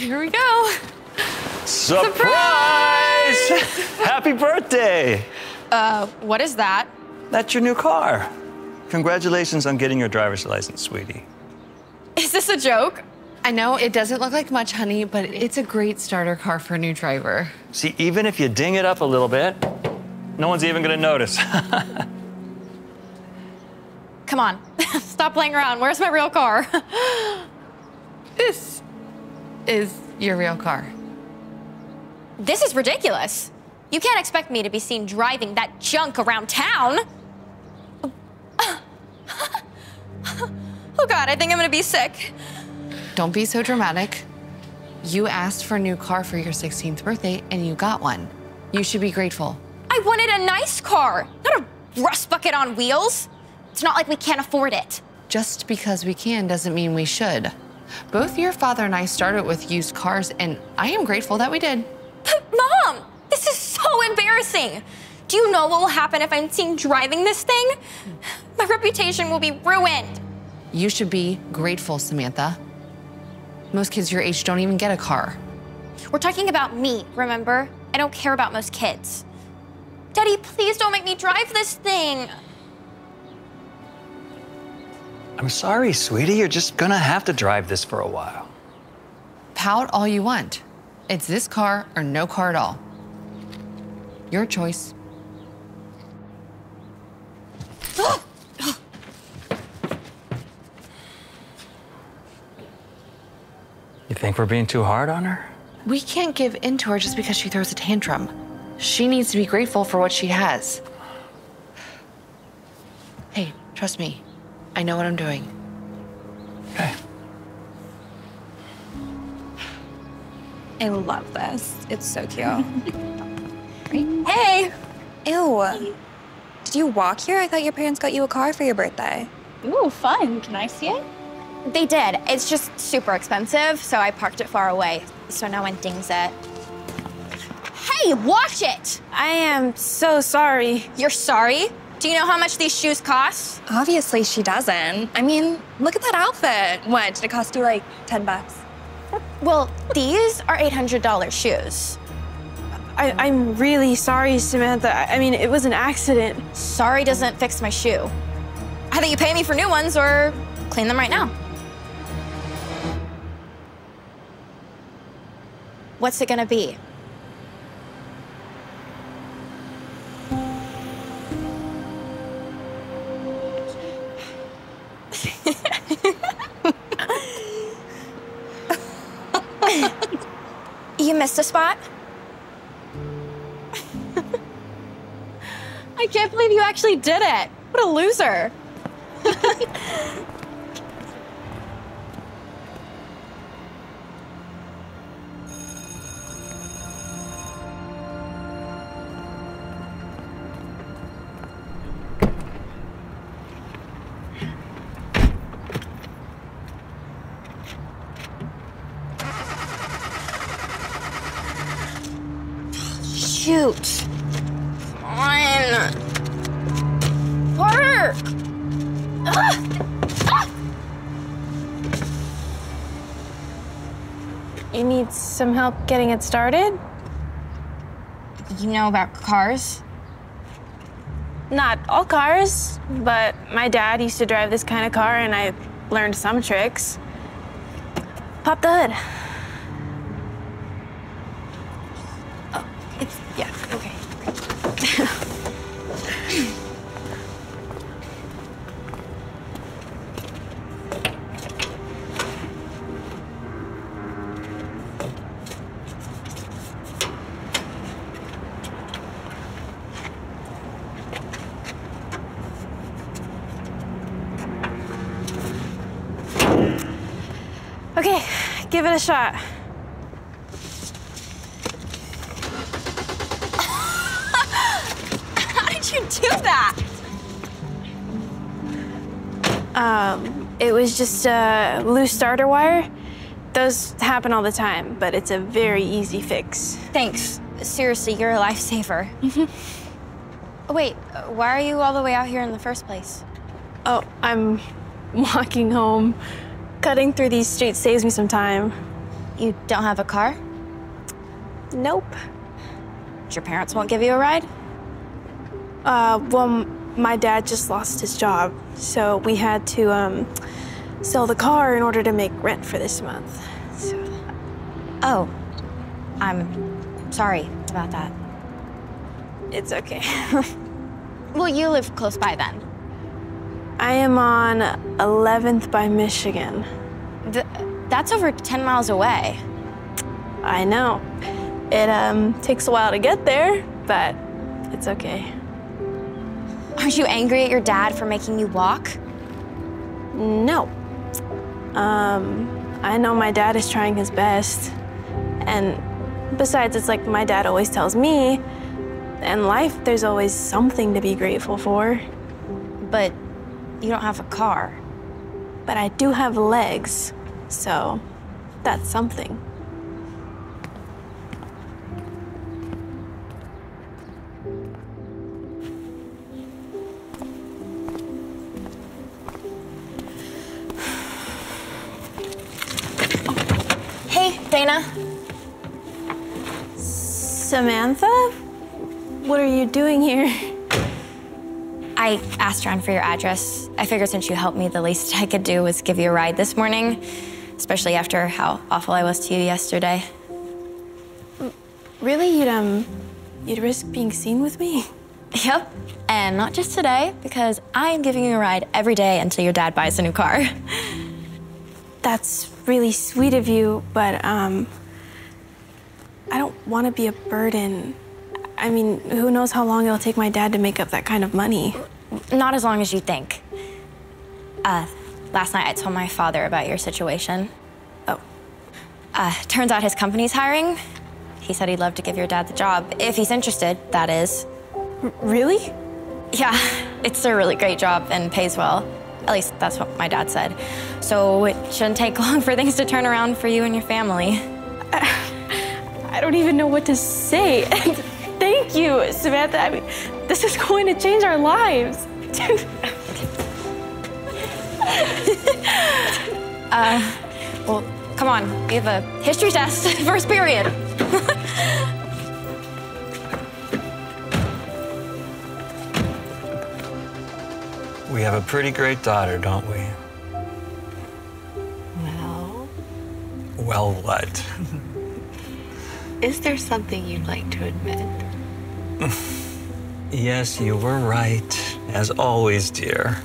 Here we go. Surprise! Happy birthday! What is that? That's your new car. Congratulations on getting your driver's license, sweetie. Is this a joke? I know it doesn't look like much, honey, but it's a great starter car for a new driver. See, even if you ding it up a little bit, no one's even gonna notice. Come on, stop playing around. Where's my real car? This is your real car. This is ridiculous. You can't expect me to be seen driving that junk around town. Oh God, I think I'm gonna be sick. Don't be so dramatic. You asked for a new car for your 16th birthday and you got one. You should be grateful. I wanted a nice car, not a rust bucket on wheels. It's not like we can't afford it. Just because we can doesn't mean we should. Both your father and I started with used cars, and I am grateful that we did. But Mom, this is so embarrassing. Do you know what will happen if I'm seen driving this thing? My reputation will be ruined. You should be grateful, Samantha. Most kids your age don't even get a car. We're talking about me, remember? I don't care about most kids. Daddy, please don't make me drive this thing. I'm sorry, sweetie. You're just gonna have to drive this for a while. Pout all you want. It's this car or no car at all. Your choice. You think we're being too hard on her? We can't give in to her just because she throws a tantrum. She needs to be grateful for what she has. Hey, trust me. I know what I'm doing. Okay. I love this. It's so cute. Hey! Ew. Did you walk here? I thought your parents got you a car for your birthday. Ooh, fun. Can I see it? They did. It's just super expensive, so I parked it far away, so no one dings it. Hey, watch it! I am so sorry. You're sorry? Do you know how much these shoes cost? Obviously she doesn't. I mean, look at that outfit. What, did it cost you like 10 bucks? Well, these are $800 shoes. I'm really sorry, Samantha. I mean, it was an accident. Sorry doesn't fix my shoe. Either you pay me for new ones or clean them right now. What's it gonna be? You missed a spot? I can't believe you actually did it. What a loser. Shoot. Come on. Harder. You need some help getting it started? You know about cars? Not all cars, but my dad used to drive this kind of car and I learned some tricks. Pop the hood. It's, yeah, okay. Okay, give it a shot. You do that? It was just a loose starter wire. Those happen all the time, but it's a very easy fix. Thanks. Seriously, you're a lifesaver. Oh, wait, why are you all the way out here in the first place? Oh, I'm walking home. Cutting through these streets saves me some time. You don't have a car? Nope. Your parents won't give you a ride? Well, my dad just lost his job, so we had to sell the car in order to make rent for this month. So. Oh, I'm sorry about that. It's okay. Well, you live close by then. I am on 11th by Michigan. That's over 10 miles away. I know. It takes a while to get there, but it's okay. Aren't you angry at your dad for making you walk? No. I know my dad is trying his best. And besides, it's like my dad always tells me, in life, there's always something to be grateful for. But you don't have a car. But I do have legs, so that's something. Hey, Dana. Samantha? What are you doing here? I asked around for your address. I figured since you helped me, the least I could do was give you a ride this morning, especially after how awful I was to you yesterday. Really? You'd risk being seen with me? Yep. And not just today, because I am giving you a ride every day until your dad buys a new car. That's really sweet of you, but I don't want to be a burden. I mean, who knows how long it'll take my dad to make up that kind of money. Not as long as you think. Last night I told my father about your situation. Oh. Turns out his company's hiring. He said he'd love to give your dad the job, if he's interested, that is. Really? Yeah, it's a really great job and pays well. At least that's what my dad said. So it shouldn't take long for things to turn around for you and your family. I don't even know what to say. Thank you, Samantha. I mean, this is going to change our lives. Well, come on. We have a history test, first period. We have a pretty great daughter, don't we? Well. Well, what? Is there something you'd like to admit? Yes, you were right, as always, dear.